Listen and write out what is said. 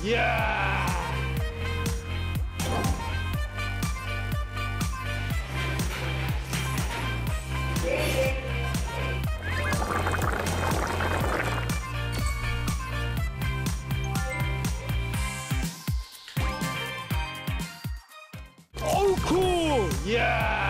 Yeah! Oh, cool! Yeah!